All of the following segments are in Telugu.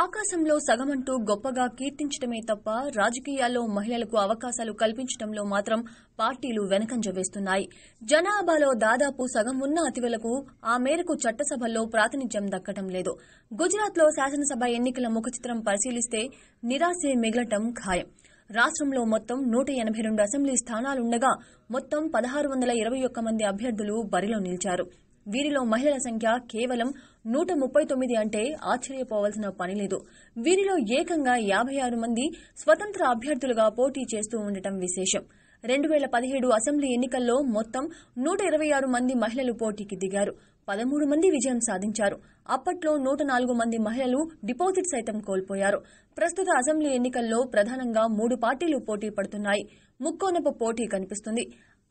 ఆకాశంలో సగమంటూ గొప్పగా కీర్తించడమే తప్ప రాజకీయాల్లో మహిళలకు అవకాశాలు కల్పించడంలో మాత్రం పార్టీలు వెనకంజ వేస్తున్నాయి. జనాభాలో దాదాపు సగం ఉన్న అతివలకు ఆ మేరకు చట్టసభల్లో ప్రాతినిధ్యం దక్కడం లేదు. గుజరాత్లో శాసనసభ ఎన్నికల ముఖచిత్రం పరిశీలిస్తే నిరాశే మిగలటం ఖాయం. రాష్ట్రంలో మొత్తం 182 అసెంబ్లీ స్థానాలుండగా మొత్తం 1621 మంది అభ్యర్థులు బరిలో నిలిచారు. వీరిలో మహిళల సంఖ్య కేవలం 139 అంటే ఆశ్చర్యపోవాల్సిన పని లేదు. వీరిలో ఏకంగా 56 మంది స్వతంత్ర అభ్యర్థులుగా పోటీ చేస్తూ ఉండటం విశేషం. 2017 అసెంబ్లీ ఎన్నికల్లో మొత్తం 126 మంది మహిళలు పోటీకి దిగారు. 13 మంది విజయం సాధించారు. అప్పట్లో 104 మంది మహిళలు డిపాజిట్ సైతం కోల్పోయారు. ప్రస్తుత అసెంబ్లీ ఎన్నికల్లో ప్రధానంగా 3 పార్టీలు పోటీ పడుతున్నాయి. ముక్కోనపు పోటీ కనిపిస్తుంది.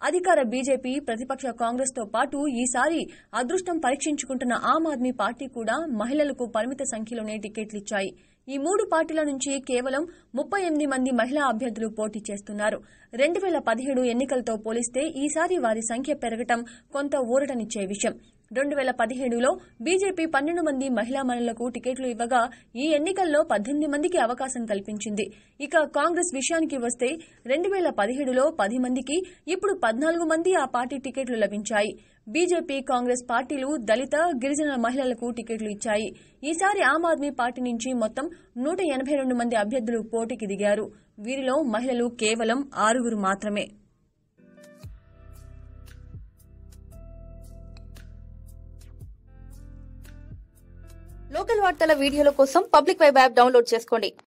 అధికార బీజేపీ, ప్రతిపక్ష కాంగ్రెస్తో పాటు ఈసారి అదృష్టం పరీక్షించుకుంటున్న ఆమ్ ఆద్మీ పార్టీ కూడా మహిళలకు పరిమిత సంఖ్యలోనే టికెట్లిచ్చాయి. ఈ 3 పార్టీల నుంచి కేవలం 38 మంది మహిళా అభ్యర్థులు పోటీ చేస్తున్నారు. 2017 ఎన్నికలతో పోలిస్తే ఈసారి వారి సంఖ్య పెరగటం కొంత ఊరటనిచ్చే విషయం. 2017లో బీజేపీ 12 మంది మహిళా మనులకు టికెట్లు ఇవ్వగా ఈ ఎన్నికల్లో 18 మందికి అవకాశం కల్పించింది. ఇక కాంగ్రెస్ విషయానికి వస్తే 2017లో 10 మందికి, ఇప్పుడు 14 మంది ఆ పార్టీ టికెట్లు లభించాయి. బీజేపీ, కాంగ్రెస్ పార్టీలు దళిత, గిరిజన మహిళలకు టికెట్లు ఇచ్చాయి. ఈసారి ఆమ్ ఆద్మీ పార్టీ నుంచి మొత్తం 182 మంది అభ్యర్థులు పోటీకి దిగారు. వీరిలో మహిళలు కేవలం 6 మాత్రమే. లోకల్ వార్తల వీడియోల కోసం పబ్లిక్ వెబ్ యాప్ డౌన్లోడ్ చేసుకోండి.